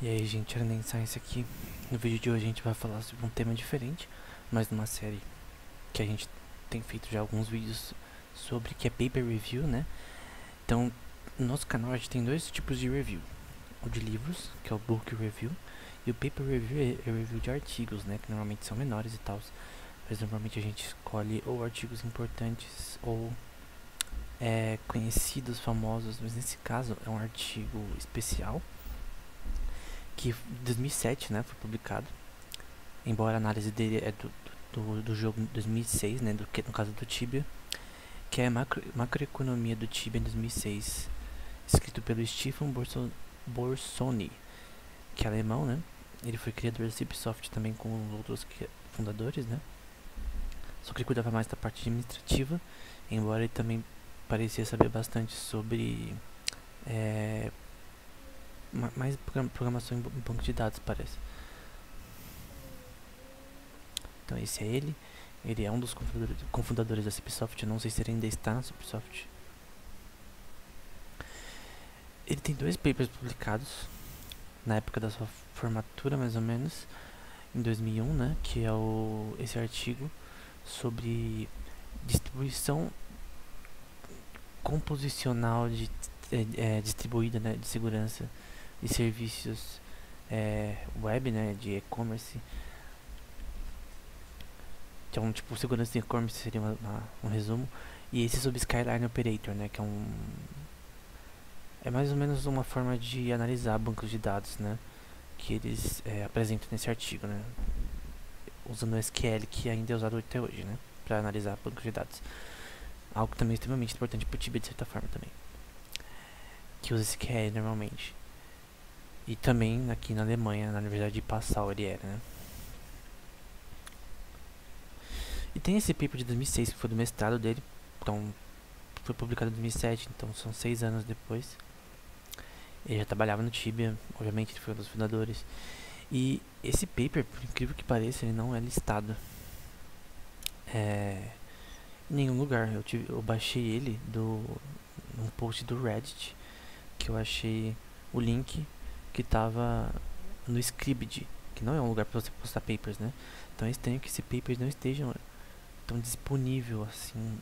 E aí gente, Aranea Science aqui. No vídeo de hoje a gente vai falar sobre um tema diferente, mas numa série que a gente tem feito já alguns vídeos sobre, que é paper review, né? Então, no nosso canal a gente tem dois tipos de review: o de livros, que é o book review, e o paper review é o review de artigos, né? Que normalmente são menores e tal, mas normalmente a gente escolhe ou artigos importantes ou conhecidos, famosos, mas nesse caso é um artigo especial que em 2007, né, foi publicado, embora a análise dele é do jogo 2006, né, no caso do Tibia, que é macroeconomia do Tibia em 2006, escrito pelo Stephan Börzsönyi, que é alemão, né, ele foi criador da CipSoft também com outros fundadores, né, só que ele cuidava mais da parte administrativa, embora ele também parecia saber bastante sobre mais programação em banco de dados, parece. Então esse é ele é um dos cofundadores da CipSoft, eu não sei se ele ainda está na CipSoft. Ele tem dois papers publicados na época da sua formatura, mais ou menos, em 2001, né, que é esse artigo sobre distribuição composicional distribuída, né, de segurança e serviços web, né, de e-commerce. Então, tipo, segurança de e-commerce seria um resumo. E esse sobre Skyline Operator, né, que é mais ou menos uma forma de analisar bancos de dados, né, que eles apresentam nesse artigo, né, usando o SQL, que ainda é usado até hoje, né, para analisar bancos de dados. Algo também extremamente importante para o Tibia, de certa forma, também, que usa SQL normalmente. E também aqui na Alemanha, na Universidade de Passau, ele era, né? E tem esse paper de 2006, que foi do mestrado dele, então foi publicado em 2007, então são 6 anos depois. Ele já trabalhava no Tibia, obviamente ele foi um dos fundadores. E esse paper, por incrível que pareça, ele não é listado em nenhum lugar. Eu baixei ele num post do Reddit, que eu achei o link que estava no Scribd, que não é um lugar para você postar papers, né? Então é estranho que esses papers não estejam tão disponível assim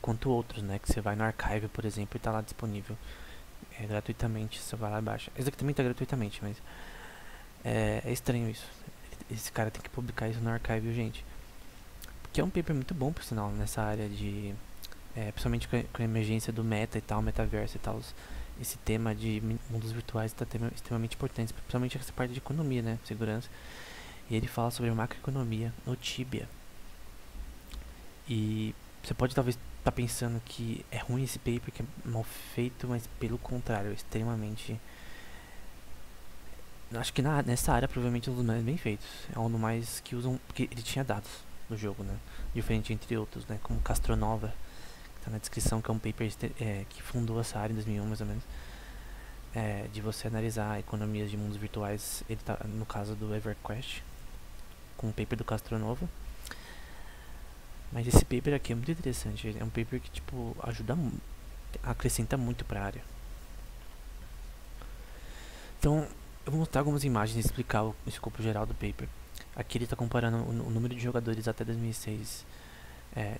quanto outros, né? Que você vai no archive, por exemplo, e está lá disponível gratuitamente, você vai lá e baixa. Esse aqui também está gratuitamente, mas é estranho isso. Esse cara tem que publicar isso no archive, gente. Porque é um paper muito bom, por sinal, nessa área de... principalmente com a emergência do meta e tal, metaverso e tal, esse tema de mundos virtuais está extremamente importante, principalmente essa parte de economia, né, segurança. E ele fala sobre macroeconomia no Tibia. E você pode talvez estar pensando que é ruim esse paper, que é mal feito, mas pelo contrário, é extremamente... Acho que nessa área provavelmente é um dos mais bem feitos, é um dos mais que usam, porque ele tinha dados no jogo, né, diferente entre outros, né, como Castronova, na descrição, que é um paper que fundou essa área em 2001, mais ou menos, de você analisar economias de mundos virtuais. Ele tá no caso do EverQuest, com o paper do Castronova. Mas esse paper aqui é muito interessante, é um paper que tipo acrescenta muito para a área. Então eu vou mostrar algumas imagens e explicar o escopo geral do paper. Aqui ele está comparando o número de jogadores até 2006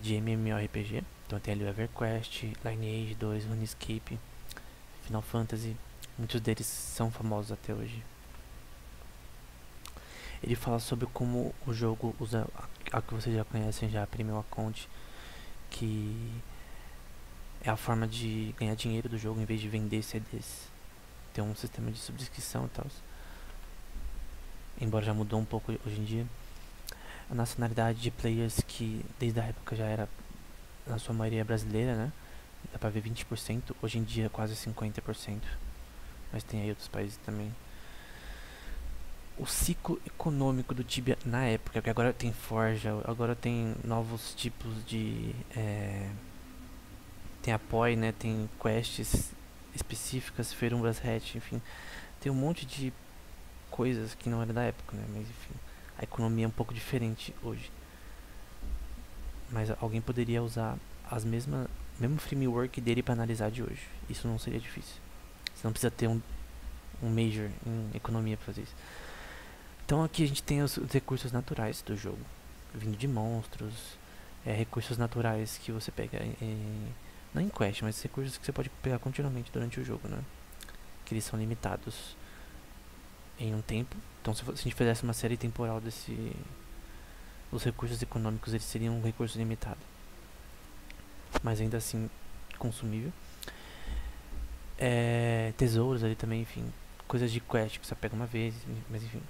de MMORPG. Então tem ali o EverQuest, Lineage 2, RuneScape, Final Fantasy, muitos deles são famosos até hoje. Ele fala sobre como o jogo usa a que vocês já conhecem, já a Premium Account, que é a forma de ganhar dinheiro do jogo em vez de vender CDs. Tem um sistema de subscrição e tal, embora já mudou um pouco hoje em dia. A nacionalidade de players, que desde a época já era... na sua maioria é brasileira, né? Dá pra ver 20%, hoje em dia quase 50%. Mas tem aí outros países também. O ciclo econômico do Tibia na época, porque agora tem forja, agora tem novos tipos de... tem apoio, né? Tem quests específicas, Ferumbra's Hatch, enfim. Tem um monte de coisas que não era da época, né? Mas enfim, a economia é um pouco diferente hoje. Mas alguém poderia usar o mesmo framework dele para analisar de hoje. Isso não seria difícil. Você não precisa ter um major em economia para fazer isso. Então aqui a gente tem os recursos naturais do jogo, vindo de monstros, recursos naturais que você pega não em quest, mas recursos que você pode pegar continuamente durante o jogo, né? Que eles são limitados em um tempo. Então se a gente fizesse uma série temporal desse, os recursos econômicos, eles seriam um recurso limitado, mas ainda assim consumível. Tesouros ali também, enfim, coisas de quest que você pega uma vez, mas enfim.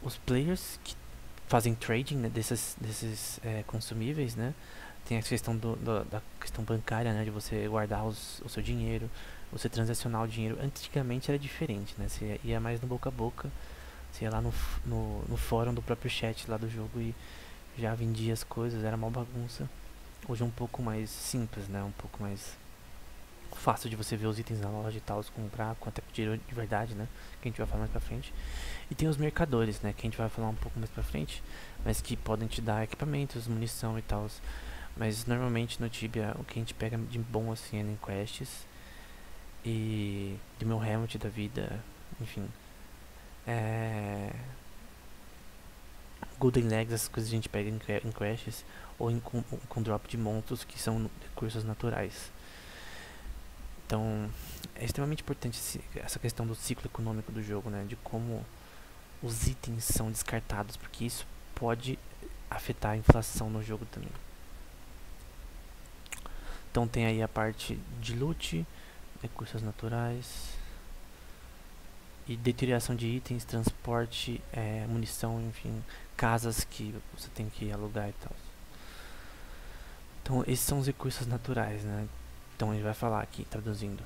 Os players que fazem trading, né, desses consumíveis, né, tem a questão da questão bancária, né, de você guardar o seu dinheiro, você transacionar o dinheiro. Antigamente era diferente, né, você ia mais no boca a boca, você ia lá no fórum do próprio chat lá do jogo e já vendia as coisas, era uma bagunça. Hoje é um pouco mais simples, né, um pouco mais fácil de você ver os itens na loja e tal, os comprar, até com dinheiro de verdade, né, que a gente vai falar mais pra frente. E tem os mercadores, né, que a gente vai falar um pouco mais pra frente, mas que podem te dar equipamentos, munição e tal. Mas normalmente no Tibia o que a gente pega de bom assim é em quests e do meu Hamlet da vida, enfim, Golden Legs, essas coisas a gente pega em quests ou com drop de monstros, que são recursos naturais. Então é extremamente importante essa questão do ciclo econômico do jogo, né, de como os itens são descartados, porque isso pode afetar a inflação no jogo também. Então tem aí a parte de loot, recursos naturais e deterioração de itens, transporte, munição, enfim, casas que você tem que alugar e tal. Então esses são os recursos naturais, né? Então ele vai falar aqui, traduzindo.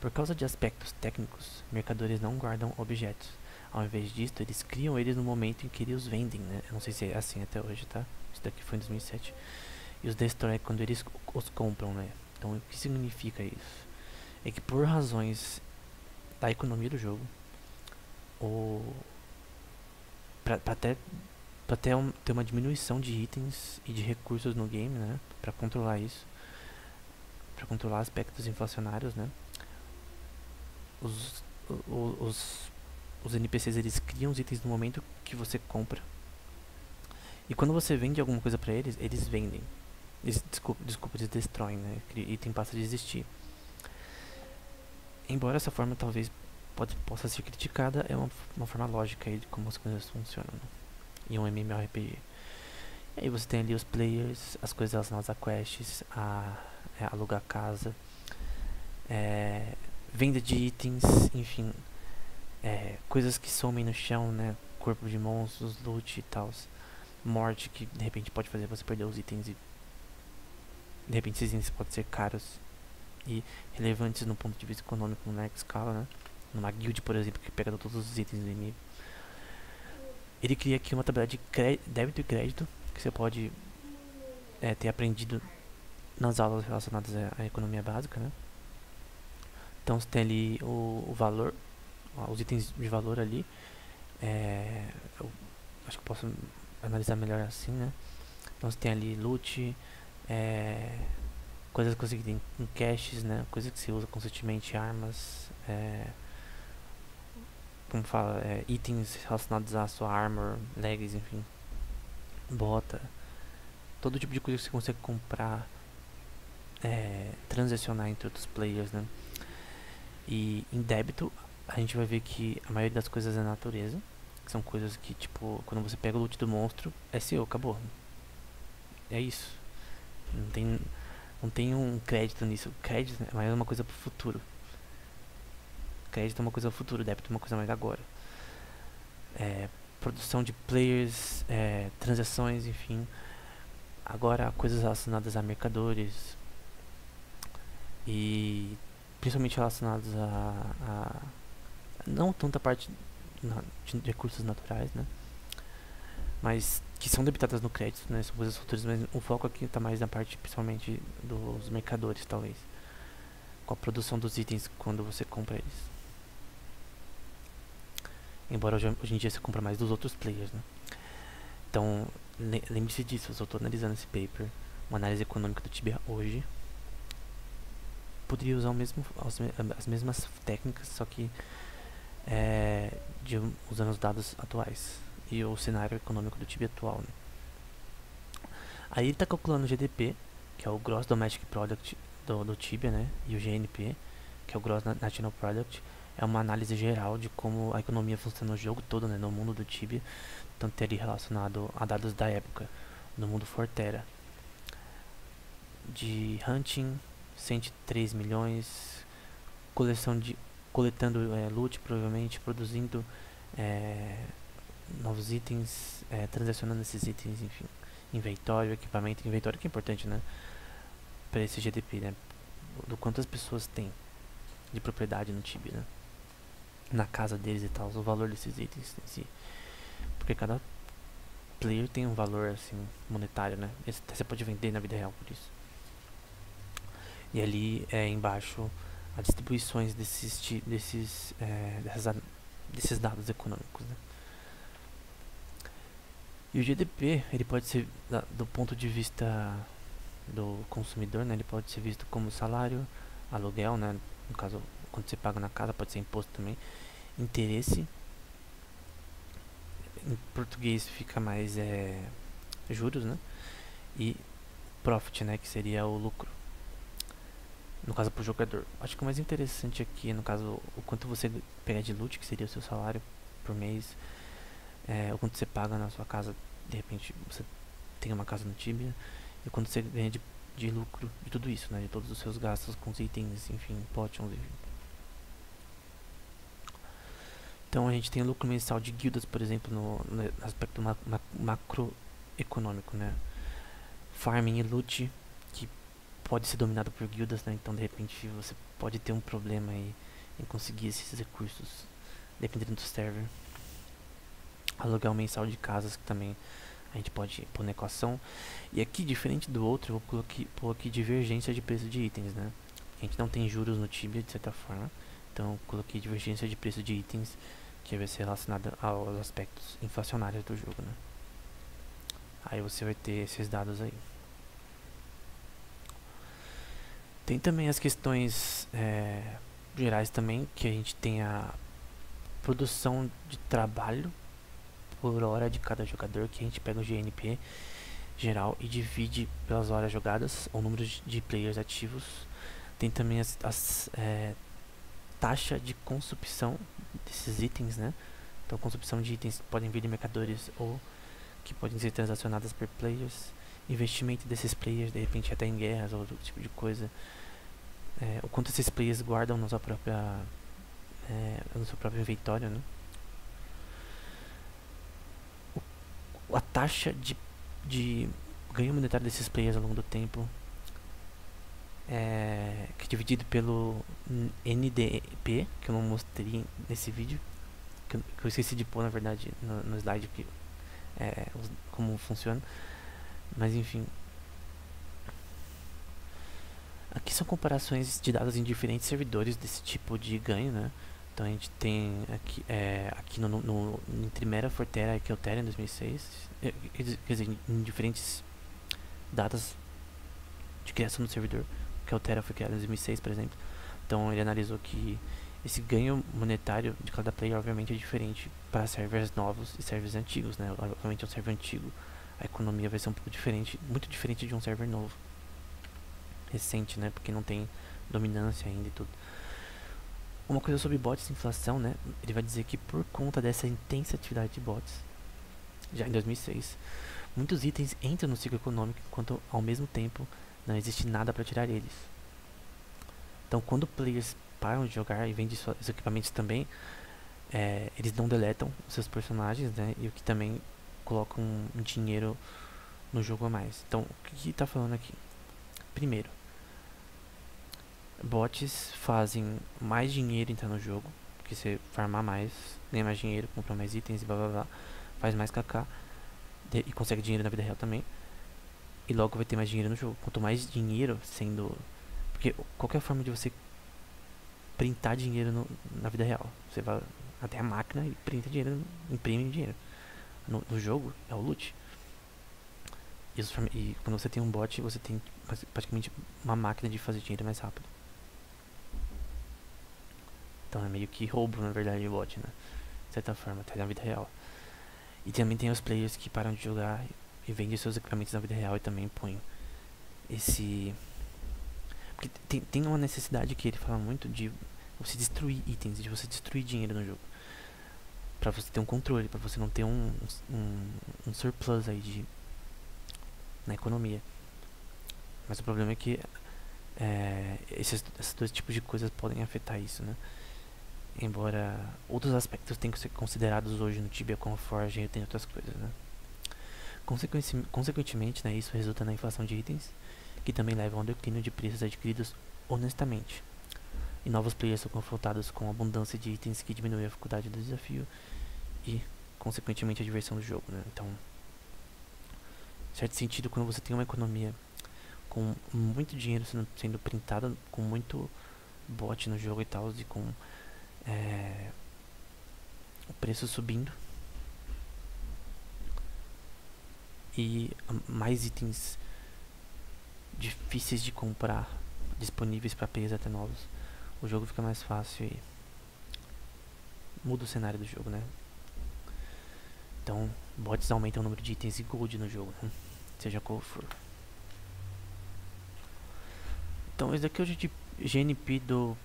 Por causa de aspectos técnicos, mercadores não guardam objetos. Ao invés disto, eles criam eles no momento em que eles os vendem, né? Eu não sei se é assim até hoje, tá? Isso daqui foi em 2007. E os destroem quando eles os compram, né? Então o que significa isso? É que por razões da economia do jogo, ou pra até ter uma diminuição de itens e de recursos no game, né? Pra controlar isso, pra controlar aspectos inflacionários, né? Os NPCs, eles criam os itens no momento que você compra. E quando você vende alguma coisa pra eles, eles vendem. Eles destroem, né? Aquele item passa de existir. Embora essa forma talvez possa ser criticada, é uma forma lógica aí de como as coisas funcionam, né, em um MMORPG. E aí você tem ali os players, as coisas relacionadas a quests, a alugar casa, venda de itens, enfim, coisas que somem no chão, né? Corpo de monstros, loot e tal. Morte, que de repente pode fazer você perder os itens, e de repente esses itens podem ser caros e relevantes no ponto de vista econômico na escala, né? Numa guild, por exemplo, que pega todos os itens do inimigo. Ele cria aqui uma tabela de débito e crédito que você pode ter aprendido nas aulas relacionadas à economia básica, né? Então você tem ali o valor, os itens de valor ali. Eu acho que posso analisar melhor assim, né? Então você tem ali loot, coisas conseguidas em caches, né? Coisas que se usa constantemente, armas, como fala, itens relacionados à sua armor, legs, enfim, bota, todo tipo de coisa que você consegue comprar, transacionar entre outros players, né? E em débito a gente vai ver que a maioria das coisas é natureza, que são coisas que, tipo, quando você pega o loot do monstro, é seu, acabou. É isso. Não tem um crédito nisso. Crédito é mais uma coisa pro futuro. Crédito é uma coisa pro futuro, débito é uma coisa mais agora. Produção de players, transações, enfim. Agora, coisas relacionadas a mercadores. E principalmente relacionadas a não tanta parte de recursos naturais, né, mas que são debitadas no crédito, né, são coisas futuras, mas o foco aqui está mais na parte principalmente dos mercadores, talvez, com a produção dos itens quando você compra eles. Embora hoje em dia você compra mais dos outros players, né. Então lembre-se disso, eu só estou analisando esse paper, uma análise econômica do Tibia hoje. poderia usar o mesmo, as mesmas técnicas, só que usando os dados atuais e o cenário econômico do Tibia atual, né? Aí ele está calculando o GDP, que é o Gross Domestic Product do Tibia, né? E o GNP, que é o Gross National Product. É uma análise geral de como a economia funciona no jogo todo, né? No mundo do Tibia, tanto ali relacionado a dados da época, no mundo Fortera. De hunting, 103 milhões, coletando loot, provavelmente, produzindo novos itens, transacionando esses itens, enfim, inventório, equipamento, inventório que é importante, né, para esse GDP, né, do quanto as pessoas têm de propriedade no Tibia, né, na casa deles e tal, o valor desses itens em si, porque cada player tem um valor assim monetário, né, esse até você pode vender na vida real por isso. E ali embaixo as distribuições desses dados econômicos, né. E o GDP, ele pode ser, do ponto de vista do consumidor, né, ele pode ser visto como salário, aluguel, né, no caso, quando você paga na casa, pode ser imposto também, interesse, em português fica mais juros, né, e profit, né, que seria o lucro, no caso para o jogador. Acho que o mais interessante aqui, no caso, o quanto você pega de loot, que seria o seu salário por mês, o quanto você paga na sua casa, de repente você tem uma casa no Tibia, e quando você ganha de lucro, de tudo isso, né, de todos os seus gastos com os itens, enfim, potions, enfim. Então a gente tem lucro mensal de guildas, por exemplo, no aspecto macroeconômico, né, farming e loot, que pode ser dominado por guildas, né, então de repente você pode ter um problema aí em conseguir esses recursos, dependendo do server. Aluguel mensal de casas, que também a gente pode pôr na equação. E aqui, diferente do outro, eu vou pôr aqui divergência de preço de itens, né? A gente não tem juros no Tibia, de certa forma. Então eu coloquei divergência de preço de itens, que vai ser relacionada aos aspectos inflacionários do jogo, né? Aí você vai ter esses dados aí. Tem também as questões gerais também, que a gente tem a produção de trabalho por hora de cada jogador, que a gente pega o GNP geral e divide pelas horas jogadas, ou número de players ativos. Tem também as taxa de consumpção desses itens, né? Então, consumpção de itens que podem vir de mercadorias ou que podem ser transacionadas por players, investimento desses players, de repente até em guerras ou outro tipo de coisa, o quanto esses players guardam na sua própria, no seu próprio inventório, né? A taxa de ganho monetário desses players ao longo do tempo, que é dividido pelo NDP, que eu não mostrei nesse vídeo, que eu esqueci de pôr, na verdade, no slide, que, como funciona, mas enfim. Aqui são comparações de dados em diferentes servidores desse tipo de ganho, né? Então a gente tem aqui, aqui entre Mera Fortera e Quiltera em 2006, quer dizer, em diferentes datas de criação do servidor. Quiltera foi criada em 2006, por exemplo. Então ele analisou que esse ganho monetário de cada player obviamente é diferente para servers novos e servers antigos, né? Obviamente um server antigo, a economia vai ser um pouco diferente, muito diferente de um server novo, recente, né? Porque não tem dominância ainda e tudo. Uma coisa sobre bots e inflação, né, ele vai dizer que por conta dessa intensa atividade de bots, já em 2006, muitos itens entram no ciclo econômico, enquanto ao mesmo tempo não existe nada para tirar eles. Então quando players param de jogar e vendem seus equipamentos também, eles não deletam os seus personagens, né, e o que também coloca um dinheiro no jogo a mais. Então o que está falando aqui? Primeiro, bots fazem mais dinheiro entrar no jogo, porque você farmar mais, ganha mais dinheiro, compra mais itens e blá blá blá, faz mais kk e consegue dinheiro na vida real também, e logo vai ter mais dinheiro no jogo. Quanto mais dinheiro sendo, porque qualquer forma de você printar dinheiro na vida real, você vai até a máquina e printa dinheiro, imprime dinheiro, no jogo é o loot. E quando você tem um bot, você tem praticamente uma máquina de fazer dinheiro mais rápido. Então é meio que roubo, na verdade, de bot, né? De certa forma, até na vida real. E também tem os players que param de jogar e vendem seus equipamentos na vida real e também põem esse... Porque tem uma necessidade que ele fala muito de você destruir itens, de você destruir dinheiro no jogo. Pra você ter um controle, pra você não ter um surplus aí de... na economia. Mas o problema é que esses dois tipos de coisas podem afetar isso, né? Embora outros aspectos tenham que ser considerados hoje no Tibia como Forge e tem outras coisas, né? Consequentemente, né, isso resulta na inflação de itens, que também levam ao declínio de preços adquiridos honestamente. E novos players são confrontados com a abundância de itens que diminui a dificuldade do desafio e, consequentemente, a diversão do jogo, né? Então, em certo sentido, quando você tem uma economia com muito dinheiro sendo printado, com muito bot no jogo e tal, e com o preço subindo e mais itens difíceis de comprar disponíveis para players até novos, o jogo fica mais fácil e muda o cenário do jogo, né? Então, bots aumentam o número de itens e gold no jogo, né? Seja qual for. Então, esse daqui é o GNP do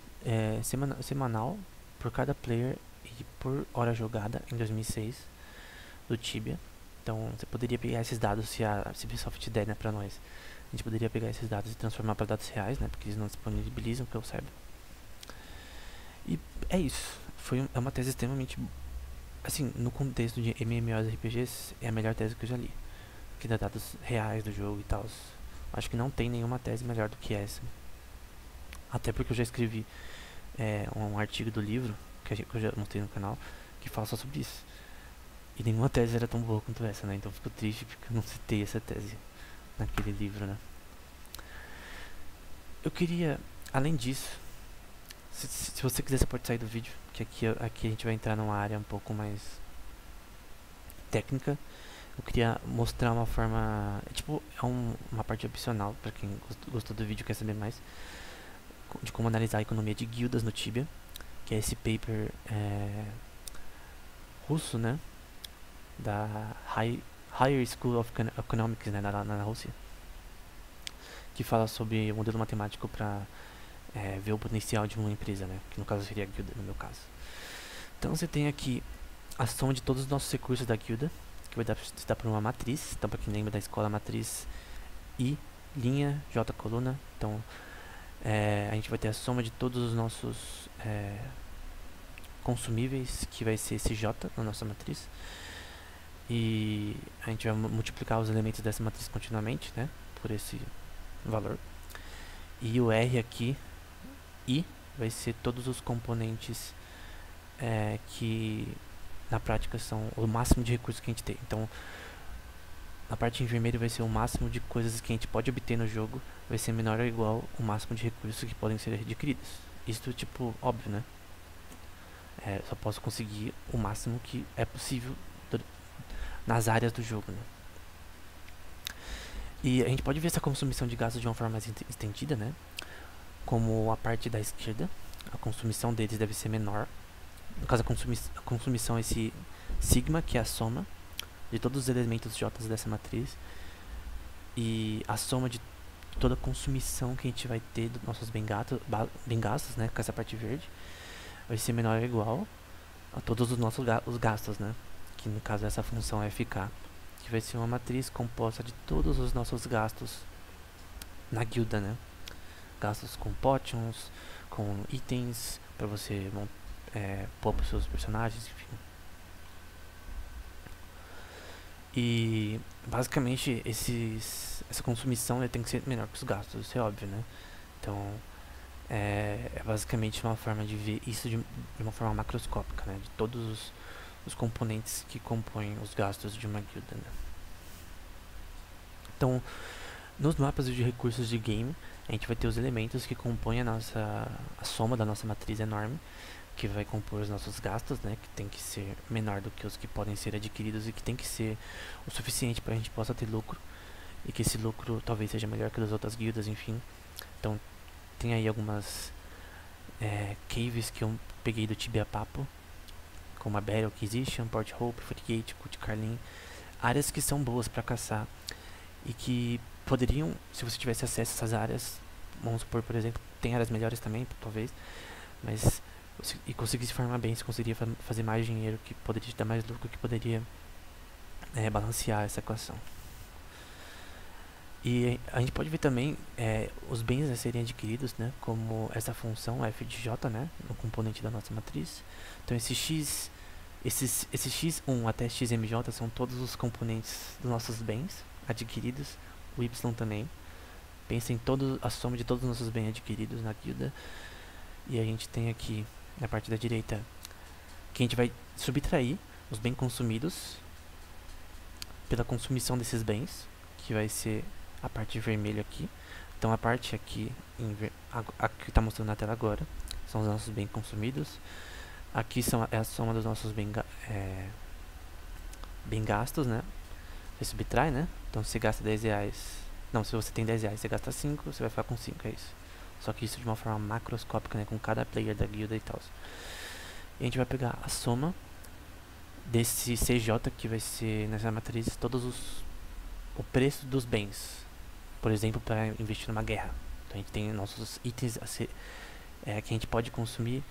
semanal por cada player e por hora jogada em 2006 do Tibia. Então, você poderia pegar esses dados se a CipSoft der, né, pra nós. A gente poderia pegar esses dados e transformar para dados reais, né, porque eles não disponibilizam, que eu saiba. E é isso. É uma tese extremamente... Assim, no contexto de MMORPGs, é a melhor tese que eu já li. Que dá dados reais do jogo e tal. Acho que não tem nenhuma tese melhor do que essa. Até porque eu já escrevi um artigo do livro, que eu já mostrei no canal, que fala só sobre isso. E nenhuma tese era tão boa quanto essa, né? Então fico triste porque eu não citei essa tese naquele livro, né? Eu queria, além disso, se você quiser, você pode sair do vídeo, que aqui a gente vai entrar numa área um pouco mais técnica. Eu queria mostrar uma forma, uma parte opcional, para quem gostou do vídeo e quer saber mais, de como analisar a economia de guildas no Tibia, que é esse paper russo, né, da Higher School of Economics, né, na Rússia, que fala sobre o modelo matemático para ver o potencial de uma empresa, né, que no caso seria a guilda, no meu caso. Então você tem aqui a soma de todos os nossos recursos da guilda, que vai se dar por uma matriz. Então, para quem lembra da escola, matriz I, linha, J, coluna. Então, a gente vai ter a soma de todos os nossos consumíveis, que vai ser esse J na nossa matriz. E a gente vai multiplicar os elementos dessa matriz continuamente, né, por esse valor. E o R aqui, I, vai ser todos os componentes que... na prática são o máximo de recursos que a gente tem. Então, na parte em vermelho vai ser o máximo de coisas que a gente pode obter no jogo, vai ser menor ou igual o máximo de recursos que podem ser adquiridos. Isso, tipo, óbvio, né? Só posso conseguir o máximo que é possível nas áreas do jogo, né? E a gente pode ver essa consumição de gastos de uma forma mais estendida, né? Como a parte da esquerda, a consumição deles deve ser menor. No caso, a consumição é esse sigma, que é a soma de todos os elementos J dessa matriz, e a soma de toda a consumição que a gente vai ter dos nossos bem gastos, né, com essa parte verde, vai ser menor ou igual a todos os nossos gastos, né, que no caso é essa função FK, que vai ser uma matriz composta de todos os nossos gastos na guilda, né, gastos com potions, com itens, para você montar, pôr para os seus personagens, enfim. E basicamente essa consumição, né, tem que ser menor que os gastos, isso é óbvio, né? Então é basicamente uma forma de ver isso de uma forma macroscópica, né, de todos os componentes que compõem os gastos de uma guilda, né? Então, nos mapas de recursos de game, a gente vai ter os elementos que compõem a soma da nossa matriz enorme, que vai compor os nossos gastos, né, que tem que ser menor do que os que podem ser adquiridos e que tem que ser o suficiente para a gente possa ter lucro, e que esse lucro talvez seja melhor que das outras guildas, enfim. Então tem aí algumas caves que eu peguei do Tibia Papo, como a Beryl, que existe, Port Hope, Fort Carlin, áreas que são boas para caçar e que poderiam, se você tivesse acesso a essas áreas, vamos supor, por exemplo, tem áreas melhores também, talvez, mas e conseguisse farmar bem, se conseguiria fazer mais dinheiro, que poderia te dar mais lucro, que poderia balancear essa equação. E a gente pode ver também os bens a serem adquiridos, né, como essa função f de j, né, no componente da nossa matriz. Então esse x, esse x1 até xmj são todos os componentes dos nossos bens adquiridos, o y também. Pensa em a soma de todos os nossos bens adquiridos na guilda. E a gente tem aqui, na parte da direita, que a gente vai subtrair os bens consumidos pela consumição desses bens, que vai ser a parte vermelha aqui. Então a parte aqui, a que está mostrando na tela agora, são os nossos bens consumidos. Aqui é a soma dos nossos bens gastos, né? Você subtrai, né? Então se você gasta 10 reais... Não, se você tem 10 reais, você gasta 5, você vai ficar com 5, é isso. Só que isso de uma forma macroscópica, né? Com cada player da guilda e tal. E a gente vai pegar a soma desse CJ, que vai ser nessa matriz, todos os... o preço dos bens, por exemplo, para investir numa guerra. Então a gente tem nossos itens que a gente pode consumir,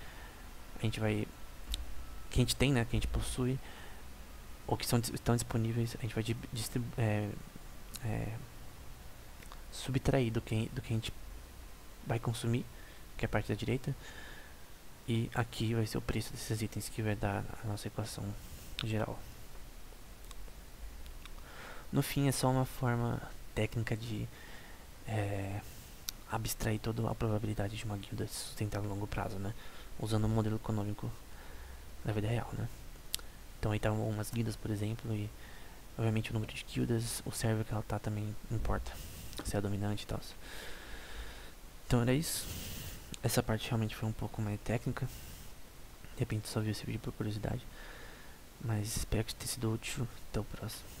que a gente tem, né, que a gente possui, ou que estão disponíveis. A gente vai subtrair do que a gente vai consumir, que é a parte da direita, e aqui vai ser o preço desses itens, que vai dar a nossa equação geral. No fim, é só uma forma técnica de abstrair toda a probabilidade de uma guilda se sustentar a longo prazo, né? Usando um modelo econômico da vida real, né? Então aí estão umas guildas, por exemplo, e obviamente o número de guildas, o server que ela tá também importa, se é a dominante e tal. Então era isso. Essa parte realmente foi um pouco mais técnica. De repente só viu esse vídeo por curiosidade, mas espero que tenha sido útil. Até o próximo.